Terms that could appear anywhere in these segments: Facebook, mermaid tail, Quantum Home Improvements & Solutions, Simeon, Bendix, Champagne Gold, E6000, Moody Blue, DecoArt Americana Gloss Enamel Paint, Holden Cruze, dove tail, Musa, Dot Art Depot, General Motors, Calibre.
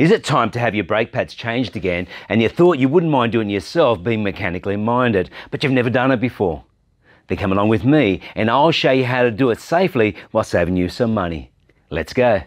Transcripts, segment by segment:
Is it time to have your brake pads changed again, and you thought you wouldn't mind doing it yourself, being mechanically minded, but you've never done it before? Then come along with me and I'll show you how to do it safely while saving you some money. Let's go.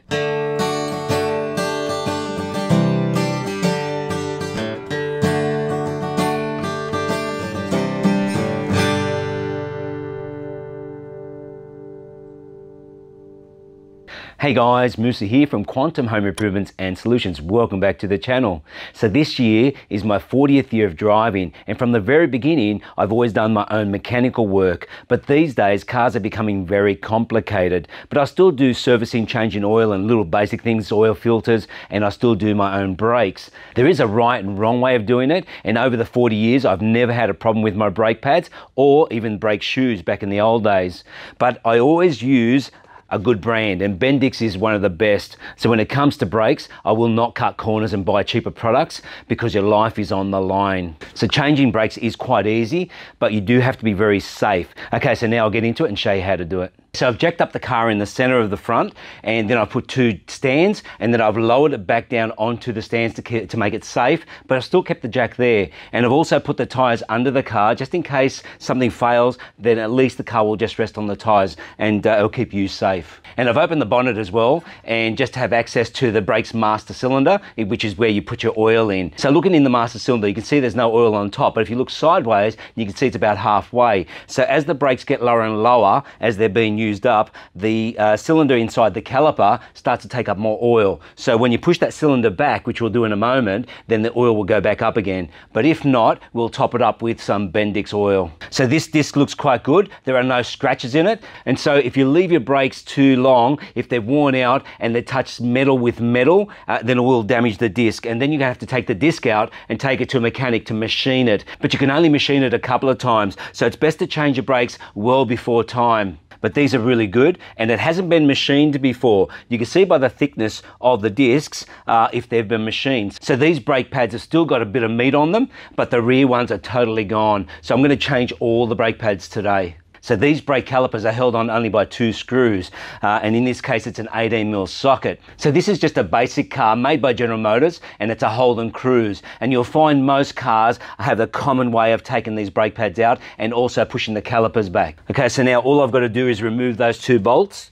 Hey guys, Musa here from Quantum Home Improvements and Solutions. Welcome back to the channel. So this year is my 40th year of driving, and from the very beginning I've always done my own mechanical work, but these days cars are becoming very complicated. But I still do servicing, changing oil and little basic things, oil filters, and I still do my own brakes. There is a right and wrong way of doing it, and over the 40 years I've never had a problem with my brake pads or even brake shoes back in the old days. But I always use a good brand, and Bendix is one of the best. So when it comes to brakes, I will not cut corners and buy cheaper products because your life is on the line. So changing brakes is quite easy, but you do have to be very safe. Okay, so now I'll get into it and show you how to do it. So I've jacked up the car in the center of the front, and then I've put two stands, and then I've lowered it back down onto the stands to make it safe, but I've still kept the jack there. And I've also put the tires under the car, just in case something fails, then at least the car will just rest on the tires and it'll keep you safe. And I've opened the bonnet as well, and just to have access to the brake's master cylinder, which is where you put your oil in. So looking in the master cylinder, you can see there's no oil on top, but if you look sideways, you can see it's about halfway. So as the brakes get lower and lower, as they're being used up, the cylinder inside the caliper starts to take up more oil. So when you push that cylinder back, which we'll do in a moment, then the oil will go back up again. But if not, we'll top it up with some Bendix oil. So this disc looks quite good. There are no scratches in it. And so if you leave your brakes too long, if they're worn out and they touch metal with metal, then it will damage the disc. And then you have to take the disc out and take it to a mechanic to machine it. But you can only machine it a couple of times. So it's best to change your brakes well before time. But these are really good, and it hasn't been machined before. You can see by the thickness of the discs if they've been machined. So these brake pads have still got a bit of meat on them, but the rear ones are totally gone. So I'm going to change all the brake pads today. So these brake calipers are held on only by two screws, and in this case it's an 18mm socket. So this is just a basic car made by General Motors, and it's a Holden Cruze. And you'll find most cars have a common way of taking these brake pads out and also pushing the calipers back. Okay, so now all I've got to do is remove those two bolts.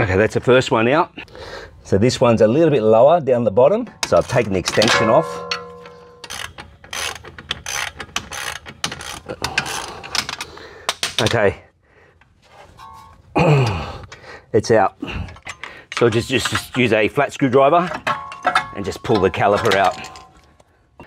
Okay, that's the first one out. So this one's a little bit lower down the bottom, so I've taken the extension off. Okay, it's out. So just use a flat screwdriver and just pull the caliper out.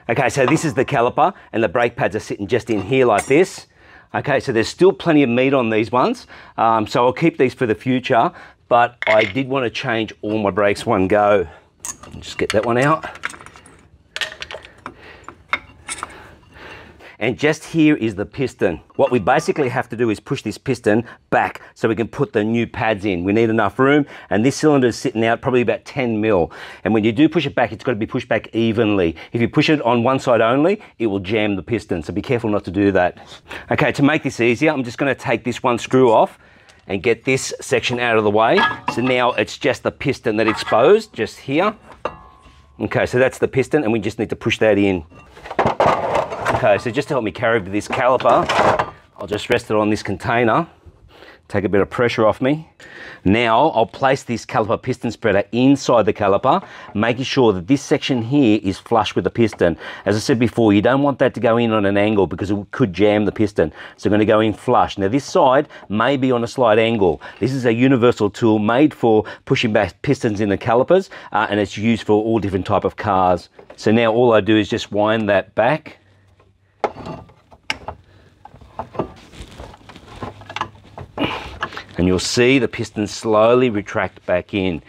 Okay, so this is the caliper, and the brake pads are sitting just in here like this. Okay, so there's still plenty of meat on these ones, so I'll keep these for the future, but I did want to change all my brakes one go. Just get that one out. And just here is the piston. What we basically have to do is push this piston back so we can put the new pads in. We need enough room, and this cylinder is sitting out probably about 10mm. And when you do push it back, it's got to be pushed back evenly. If you push it on one side only, it will jam the piston, so be careful not to do that. Okay, to make this easier, I'm just going to take this one screw off and get this section out of the way. So now it's just the piston that's exposed, just here. Okay, so that's the piston, and we just need to push that in. Okay, so just to help me carry this caliper, I'll just rest it on this container, take a bit of pressure off me. Now I'll place this caliper piston spreader inside the caliper, making sure that this section here is flush with the piston. As I said before, you don't want that to go in on an angle because it could jam the piston. So I'm going to go in flush. Now this side may be on a slight angle. This is a universal tool made for pushing back pistons in the calipers, and it's used for all different type of cars. So now all I do is just wind that back. And you'll see the piston slowly retract back in.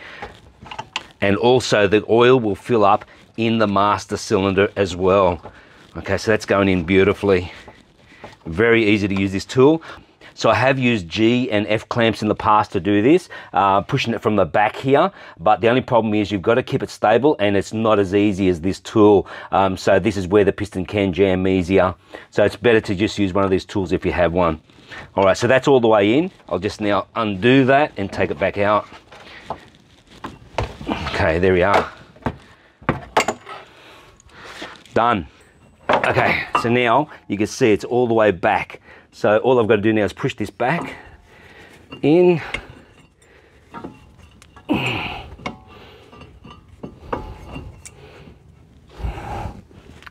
And also the oil will fill up in the master cylinder as well. Okay, so that's going in beautifully. Very easy to use this tool. So I have used G and F clamps in the past to do this, pushing it from the back here. But the only problem is you've got to keep it stable, and it's not as easy as this tool. So this is where the piston can jam easier. So it's better to just use one of these tools if you have one. All right, so that's all the way in. I'll just now undo that and take it back out. Okay, there we are. Done. Okay, so now you can see it's all the way back. So all I've got to do now is push this back in.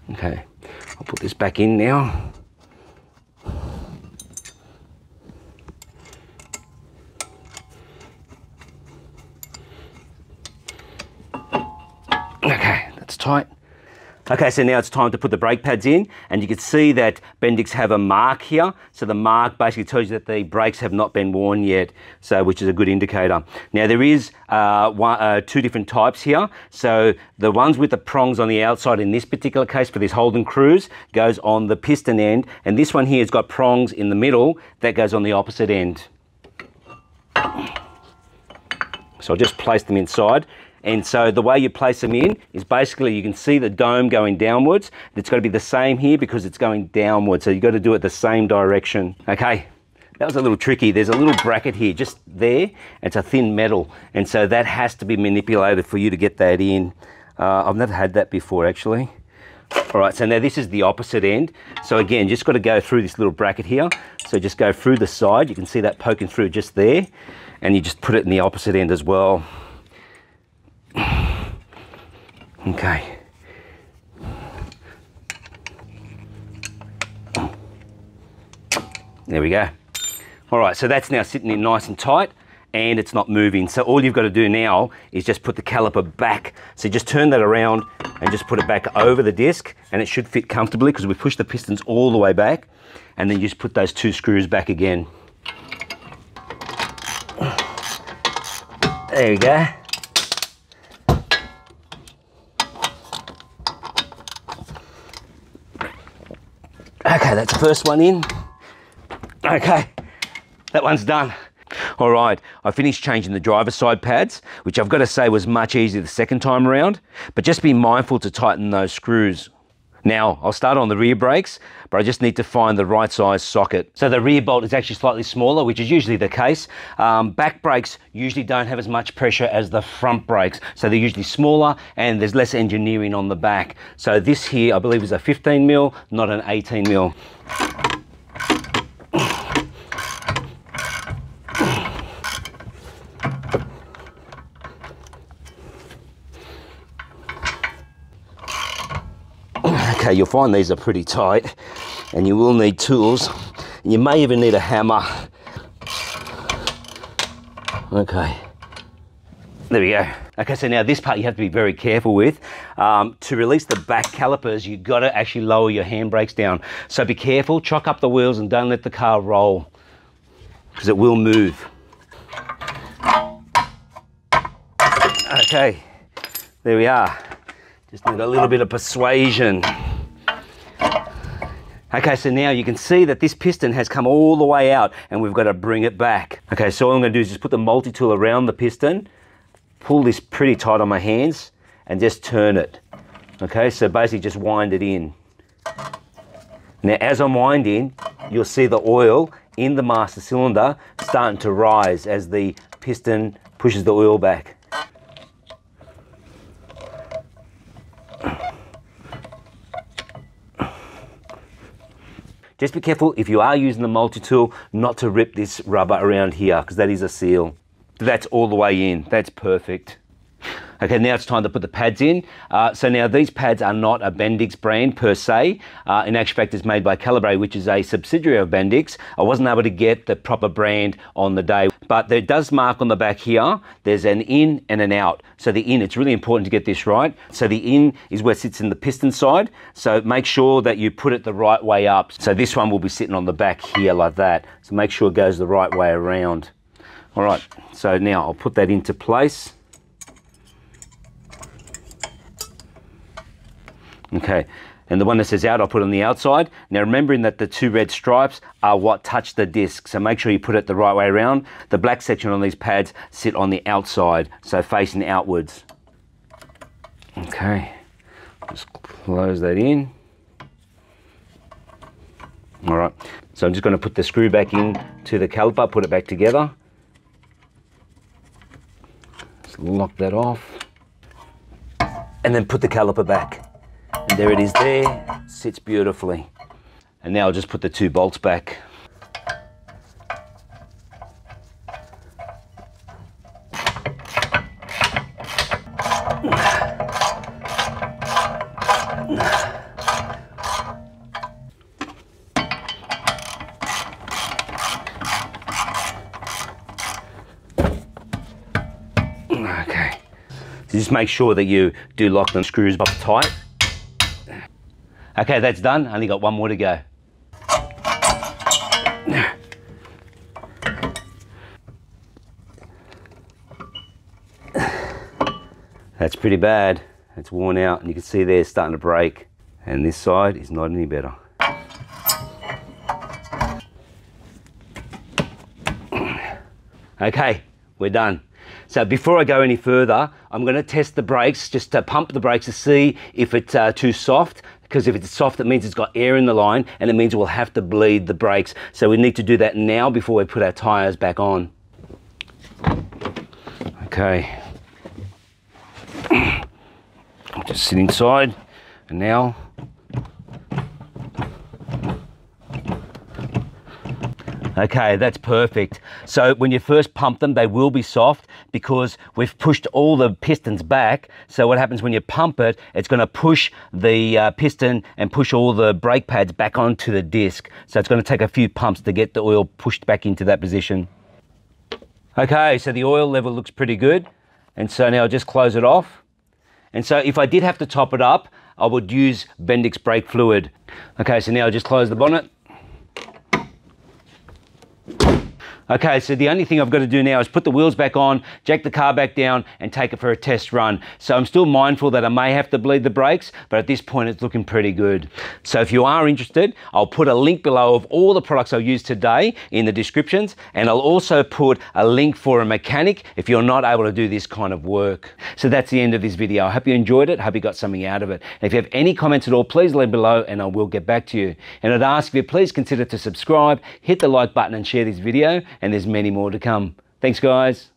Okay, I'll put this back in now. Okay, that's tight. Okay, so now it's time to put the brake pads in, and you can see that Bendix have a mark here. So the mark basically tells you that the brakes have not been worn yet, so which is a good indicator. Now there is two different types here. So the ones with the prongs on the outside, in this particular case for this Holden Cruze, goes on the piston end, and this one here has got prongs in the middle that goes on the opposite end. So I'll just place them inside. And so the way you place them in is basically you can see the dome going downwards. It's got to be the same here because it's going downwards. So you've got to do it the same direction. Okay, that was a little tricky. There's a little bracket here, just there. It's a thin metal. And so that has to be manipulated for you to get that in. I've never had that before, actually. All right, so now this is the opposite end. So again, just got to go through this little bracket here. So just go through the side. You can see that poking through just there. And you just put it in the opposite end as well. Okay. There we go. All right, so that's now sitting in nice and tight, and it's not moving. So all you've got to do now is just put the caliper back. So just turn that around and just put it back over the disc, and it should fit comfortably because we pushed the pistons all the way back, and then you just put those two screws back again. There we go. Okay, that's the first one in. Okay, that one's done. All right, I finished changing the driver's side pads, which I've got to say was much easier the second time around, but just be mindful to tighten those screws. Now, I'll start on the rear brakes, but I just need to find the right size socket. So the rear bolt is actually slightly smaller, which is usually the case. Back brakes usually don't have as much pressure as the front brakes. So they're usually smaller and there's less engineering on the back. So this here, I believe, is a 15 mil, not an 18 mil. Okay, you'll find these are pretty tight, and you will need tools. You may even need a hammer. Okay, there we go. Okay, so now this part you have to be very careful with. To release the back calipers, you've got to actually lower your handbrakes down. So be careful, chock up the wheels and don't let the car roll, because it will move. Okay, there we are. Just need a little bit of persuasion. Okay, so now you can see that this piston has come all the way out, and we've got to bring it back. Okay, so all I'm going to do is just put the multi-tool around the piston, pull this pretty tight on my hands, and just turn it. Okay, so basically just wind it in. Now, as I'm winding, you'll see the oil in the master cylinder starting to rise as the piston pushes the oil back. Just be careful if you are using the multi-tool not to rip this rubber around here, because that is a seal. That's all the way in. That's perfect. Okay, now it's time to put the pads in. So now these pads are not a Bendix brand per se. In actual fact, it's made by Calibre, which is a subsidiary of Bendix. I wasn't able to get the proper brand on the day, but there does mark on the back here. There's an in and an out. So the in, it's really important to get this right. So the in is where it sits in the piston side. So make sure that you put it the right way up. So this one will be sitting on the back here like that. So make sure it goes the right way around. All right, so now I'll put that into place. Okay, and the one that says out, I'll put on the outside. Now remembering that the two red stripes are what touch the disc, so make sure you put it the right way around. The black section on these pads sit on the outside, so facing outwards. Okay, just close that in. All right, so I'm just going to put the screw back in to the caliper, put it back together. Just lock that off. And then put the caliper back. And there it is there, sits beautifully. And now I'll just put the two bolts back. Okay, so just make sure that you do lock the screws up tight. Okay, that's done. Only got one more to go. That's pretty bad. It's worn out, and you can see there it's starting to break. And this side is not any better. Okay, we're done. So before I go any further, I'm going to test the brakes, just to pump the brakes to see if it's too soft, because if it's soft, it means it's got air in the line, and it means we'll have to bleed the brakes. So we need to do that now before we put our tires back on. Okay. Just sit inside, and now. Okay, that's perfect. So when you first pump them, they will be soft because we've pushed all the pistons back. So what happens when you pump it, it's going to push the piston and push all the brake pads back onto the disc. So it's going to take a few pumps to get the oil pushed back into that position. Okay, so the oil level looks pretty good. And so now I'll just close it off. And so if I did have to top it up, I would use Bendix brake fluid. Okay, so now I'll just close the bonnet. Okay, so the only thing I've got to do now is put the wheels back on, jack the car back down, and take it for a test run. So I'm still mindful that I may have to bleed the brakes, but at this point it's looking pretty good. So if you are interested, I'll put a link below of all the products I'll use today in the descriptions, and I'll also put a link for a mechanic if you're not able to do this kind of work. So that's the end of this video. I hope you enjoyed it. I hope you got something out of it. And if you have any comments at all, please leave below and I will get back to you. And I'd ask if you please consider to subscribe, hit the like button and share this video. And there's many more to come. Thanks, guys.